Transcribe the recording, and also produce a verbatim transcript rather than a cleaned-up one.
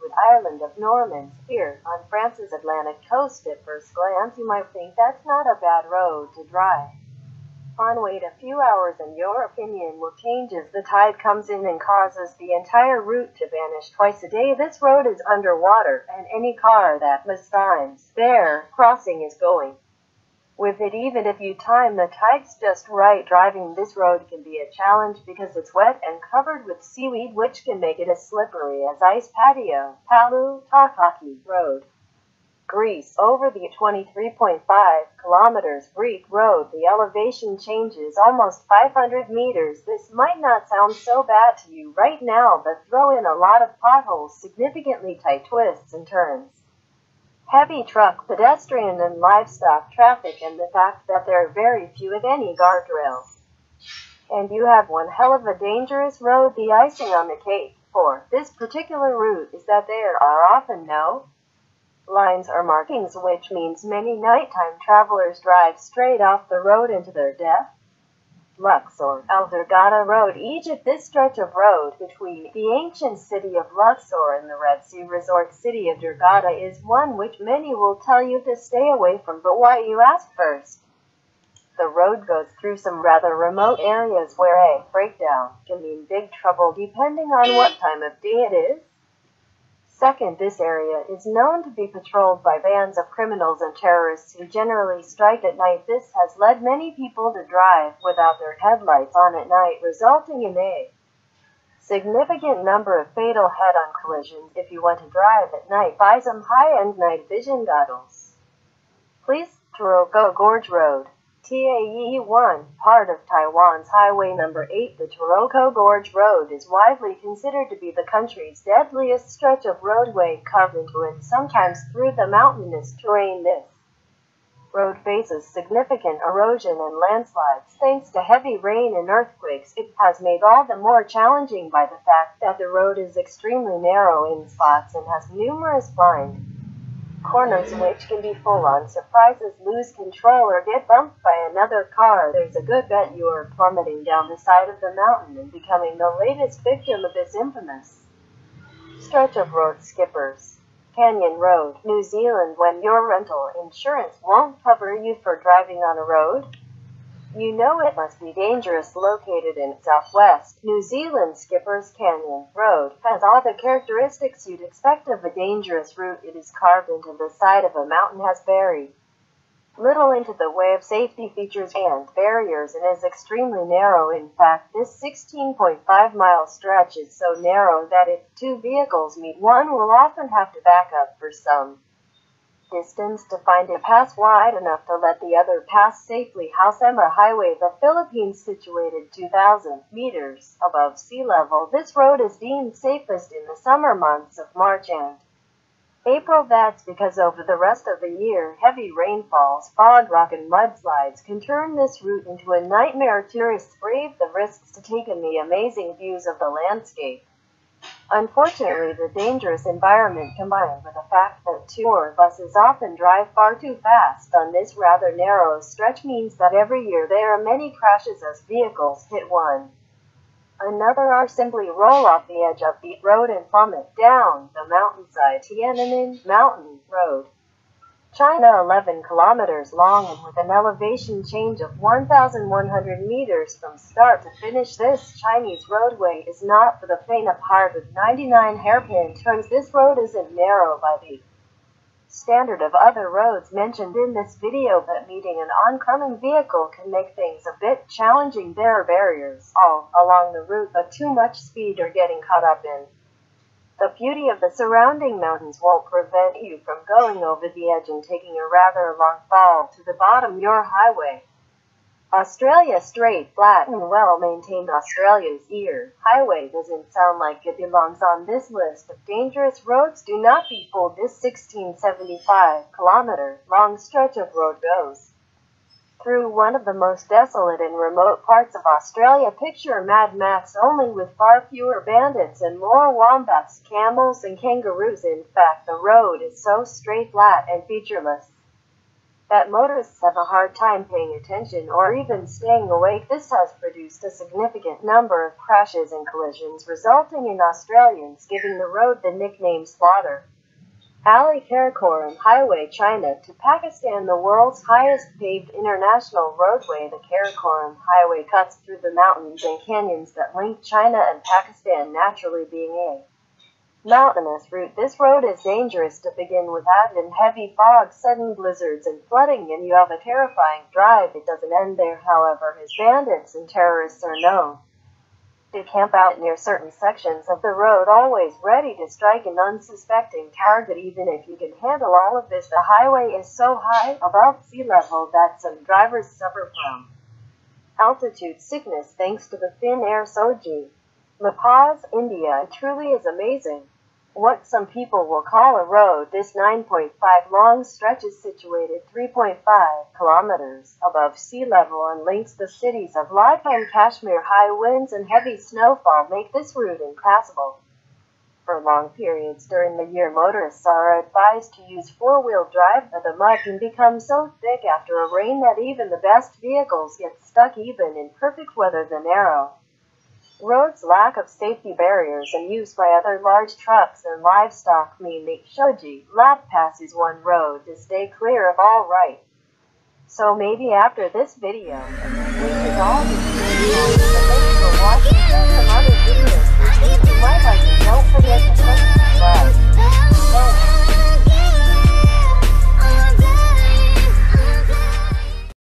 westward island of Norman's Pier on France's Atlantic coast. At first glance, you might think that's not a bad road to drive on. Wait a few hours and your opinion will change as the tide comes in and causes the entire route to vanish. Twice a day this road is underwater, and any car that mistimes their crossing is going with it. Even if you time the tides just right, driving this road can be a challenge because it's wet and covered with seaweed, which can make it as slippery as ice. Patio, Palu-Takaki Road, Greece. Over the twenty-three point five kilometers Greek road, the elevation changes almost five hundred meters. This might not sound so bad to you right now, but throw in a lot of potholes, significantly tight twists and turns, heavy truck, pedestrian and livestock traffic, and the fact that there are very few if any guardrails. And you have one hell of a dangerous road. The icing on the cake for this particular route is that there are often no lines or markings, which means many nighttime travelers drive straight off the road into their death. Luxor, Aldergata Road, Egypt. This stretch of road between the ancient city of Luxor and the Red Sea resort city of Dergata is one which many will tell you to stay away from, but why, you ask first. The road goes through some rather remote areas where a breakdown can mean big trouble depending on what time of day it is. Second, this area is known to be patrolled by bands of criminals and terrorists who generally strike at night. This has led many people to drive without their headlights on at night, resulting in a significant number of fatal head-on collisions. If you want to drive at night, buy some high-end night vision goggles, please. Taroko Gorge Road, T A E one, part of Taiwan's highway number eight. The Taroko Gorge Road is widely considered to be the country's deadliest stretch of roadway, covered into and sometimes through the mountainous terrain. This road faces significant erosion and landslides thanks to heavy rain and earthquakes. It has made all the more challenging by the fact that the road is extremely narrow in spots and has numerous blind corners which can be full-on surprises. Lose control or get bumped by another car, there's a good bet you are plummeting down the side of the mountain and becoming the latest victim of this infamous stretch of road. Skippers Canyon Road, New Zealand. When your rental insurance won't cover you for driving on a road you know it must be dangerous. Located in southwest New Zealand, Skippers Canyon Road has all the characteristics you'd expect of a dangerous route. It is carved into the side of a mountain, has very little into the way of safety features and barriers, and is extremely narrow. In fact, this sixteen point five mile stretch is so narrow that if two vehicles meet, one will often have to back up for some distance to find a pass wide enough to let the other pass safely. Halsema Highway, the Philippines, situated two thousand meters above sea level. This road is deemed safest in the summer months of March and April. That's because over the rest of the year, heavy rainfalls, fog, rock, and mudslides can turn this route into a nightmare. Tourists brave the risks to take in the amazing views of the landscape. Unfortunately, the dangerous environment combined with the fact that tour buses often drive far too fast on this rather narrow stretch means that every year there are many crashes as vehicles hit one another or simply roll off the edge of the road and plummet down the mountainside. Tiananmen Mountain Road, China, eleven kilometers long and with an elevation change of one thousand one hundred meters from start to finish. This Chinese roadway is not for the faint of heart, with ninety-nine hairpin turns. This road isn't narrow by the standard of other roads mentioned in this video, but meeting an oncoming vehicle can make things a bit challenging. There are barriers all along the route, but too much speed or getting caught up in the beauty of the surrounding mountains won't prevent you from going over the edge and taking a rather long fall to the bottom. Your highway, Australia, straight, flat, and well-maintained. Australia's ear highway doesn't sound like it belongs on this list of dangerous roads. Do not be fooled. This sixteen seventy-five kilometer long stretch of road goes through one of the most desolate and remote parts of Australia. Picture Mad Max, only with far fewer bandits and more wombats, camels, and kangaroos. In fact, the road is so straight, flat, and featureless that motorists have a hard time paying attention or even staying awake. This has produced a significant number of crashes and collisions, resulting in Australians giving the road the nickname Slaughter Alley. Karakoram Highway, China to Pakistan. The world's highest paved international roadway, the Karakoram Highway cuts through the mountains and canyons that link China and Pakistan, naturally being a mountainous route. This road is dangerous to begin with, adding heavy fog, sudden blizzards, and flooding, and you have a terrifying drive. It doesn't end there, however, as bandits and terrorists are known to camp out near certain sections of the road, always ready to strike an unsuspecting target. Even if you can handle all of this, the highway is so high above sea level that some drivers suffer from altitude sickness thanks to the thin air. Soji, Madras, India. It truly is amazing what some people will call a road. This nine point five long stretch is situated three point five kilometers above sea level and links the cities of Leh and Kashmir. High winds and heavy snowfall make this route impassable for long periods during the year. Motorists are advised to use four-wheel drive, but the mud can become so thick after a rain that even the best vehicles get stuck. Even in perfect weather, the narrow roads, lack of safety barriers, and use by other large trucks and livestock mean that Shoji lap passes one road to stay clear of all right. So maybe after this video, we should all